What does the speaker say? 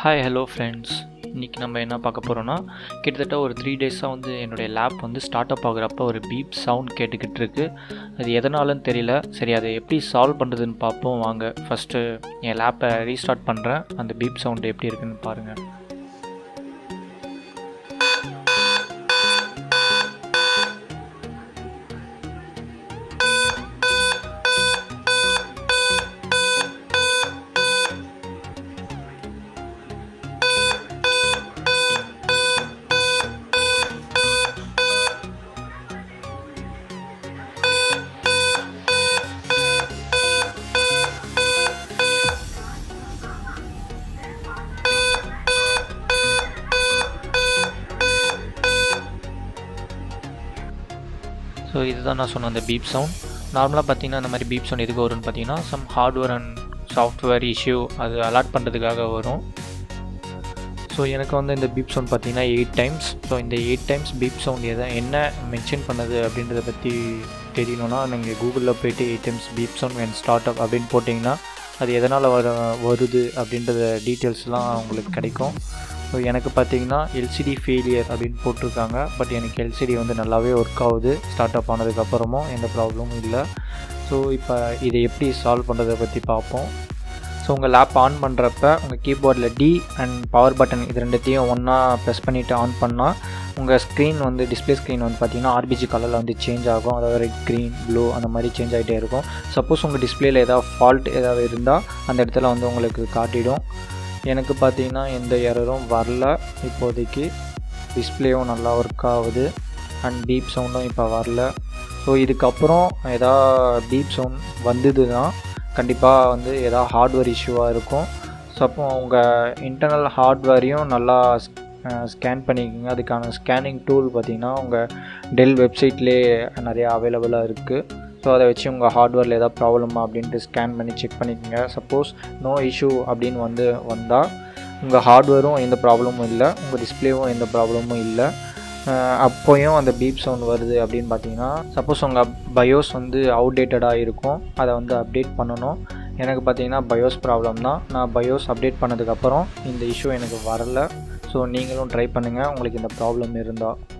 Hi, hello friends. இன்னைக்கு நம்ம என்ன பார்க்க போறோம்னா கிட்டத்தட்ட ஒரு 3 டேஸா வந்து என்னோட லேப் வந்து ஸ்டார்ட் அப் ஆகறப்ப ஒரு பீப் சவுண்ட் கேட்டுக்கிட்டு இருக்கு. அது எதனாலன்னு தெரியல. சரி அதை எப்படி சால்வ் பண்றதுன்னு பாப்போம் வாங்க. ஃபர்ஸ்ட் என் லேப்பை ரீஸ்டார்ட் பண்றேன். அந்த பீப் சவுண்ட் எப்படி இருக்குன்னு பாருங்க. ஸோ இதுதான் நான் சொன்ன அந்த பீப் சவுண்ட். நார்மலாக பார்த்தீங்கன்னா இந்த மாதிரி பீப் சவுண்ட் எதுக்கு வரும்னு பார்த்தீங்கன்னா some hardware and software issue அது அலாட் பண்ணுறதுக்காக வரும். ஸோ எனக்கு வந்து இந்த பீப் சவுண்ட் பார்த்தீங்கன்னா 8 times. ஸோ இந்த 8 times பீப் சவுண்ட் எதை என்ன மென்ஷன் பண்ணுது அப்படின்றத பற்றி தெரியணும்னா நீங்கள் கூகுளில் போய்ட்டு 8 times beep sound and start up அப்படின்னு போட்டிங்கன்னா அது எதனால் வருது அப்படின்றத டீட்டெயில்ஸ்லாம் உங்களுக்கு கிடைக்கும். ஸோ எனக்கு பார்த்தீங்கன்னா எல்சிடி ஃபெயிலியர் அப்படின்னு போட்டிருக்காங்க. பட் எனக்கு எல்சிடி வந்து நல்லாவே ஒர்க் ஆகுது. ஸ்டார்ட் அப் ஆனதுக்கப்புறமும் எந்த ப்ராப்ளமும் இல்லை. ஸோ இப்போ இதை எப்படி சால்வ் பண்ணுறதை பற்றி பார்ப்போம். ஸோ உங்கள் லேப் ஆன் பண்ணுறப்ப உங்கள் கீபோர்டில் டி அண்ட் பவர் பட்டன் இது ரெண்டுத்தையும் ஒன்றா ப்ரெஸ் பண்ணிவிட்டு ஆன் பண்ணால் உங்கள் ஸ்க்ரீன் வந்து டிஸ்பிளே ஸ்க்ரீன் வந்து பார்த்தீங்கன்னா RGB கலரில் வந்து சேஞ்ச் ஆகும். அதாவது க்ரீன் ப்ளூ அந்த மாதிரி சேஞ்ச் ஆகிட்டே இருக்கும். சப்போஸ் உங்கள் டிஸ்பிளேயில் ஏதாவது ஃபால்ட் ஏதாவது இருந்தால் அந்த இடத்துல வந்து உங்களுக்கு காட்டிடும். எனக்கு பார்த்தீங்கன்னா எந்த எரரும் வரல. இப்போதைக்கு டிஸ்பிளேவும் நல்லா ஒர்க் ஆகுது அண்ட் பீப் சவுண்டும் இப்போ வரல. ஸோ இதுக்கப்புறம் எதாவது பீப் சவுண்ட் வந்ததுன்னா கண்டிப்பாக வந்து எதாவது ஹார்ட்வேர் இஷ்யூவாக இருக்கும். ஸோ அப்போ உங்கள் இன்டர்னல் ஹார்ட்வேரையும் நல்லா ஸ்கேன் பண்ணிக்கோங்க. அதுக்கான ஸ்கேனிங் டூல் பார்த்திங்கன்னா உங்கள் டெல் வெப்சைட்லேயே நிறையா அவைலபிளாக இருக்குது. ஸோ அதை வச்சு உங்கள் ஹார்ட்வேரில் ஏதாவது ப்ராப்ளமா அப்படின்ட்டு ஸ்கேன் பண்ணி செக் பண்ணிக்கோங்க. சப்போஸ் நோ இஷ்யூ அப்படின்னு வந்தால் உங்கள் ஹார்ட்வேரும் எந்த ப்ராப்ளமும் இல்லை, உங்கள் டிஸ்பிளேவும் எந்த ப்ராப்ளமும் இல்லை. அப்போயும் அந்த பீப் சவுண்ட் வருது அப்படின்னு பார்த்தீங்கன்னா சப்போஸ் உங்கள் பயோஸ் வந்து அவுடேட்டடாக இருக்கும், அதை வந்து அப்டேட் பண்ணணும். எனக்கு பார்த்தீங்கன்னா பயோஸ் ப்ராப்ளம் தான். நான் பயோஸ் அப்டேட் பண்ணதுக்கப்புறம் இந்த இஷ்யூ எனக்கு வரலை. ஸோ நீங்களும் ட்ரை பண்ணுங்கள் உங்களுக்கு இந்த ப்ராப்ளம் இருந்தால்.